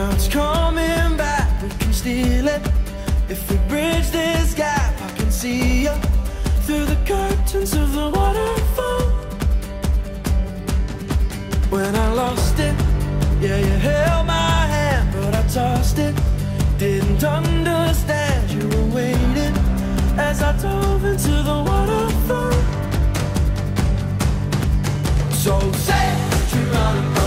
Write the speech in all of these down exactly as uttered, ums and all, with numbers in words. Now it's coming back, we can steal it. If we bridge this gap, I can see you through the curtains of the waterfall. When I lost it, yeah, you held my hand, but I tossed it. Didn't understand you were waiting as I dove into the waterfall. So say Geronimo.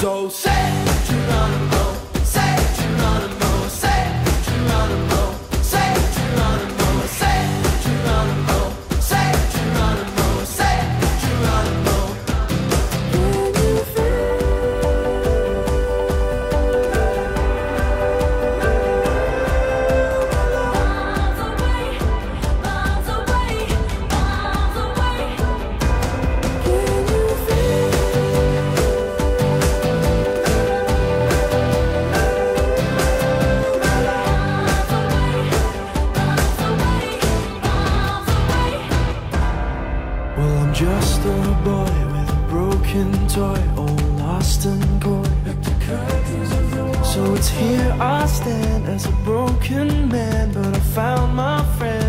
So say Geronimo, say Geronimo, say Geronimo, say Geronimo, say Geronimo, say Geronimo, say Geronimo. Can you feel miles away, miles away, miles away? Can you feel? Just a boy with a broken toy, all lost and coy. So it's here I stand as a broken man, but I found my friend.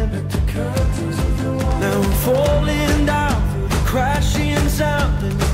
Now I'm falling down through the crashing sound.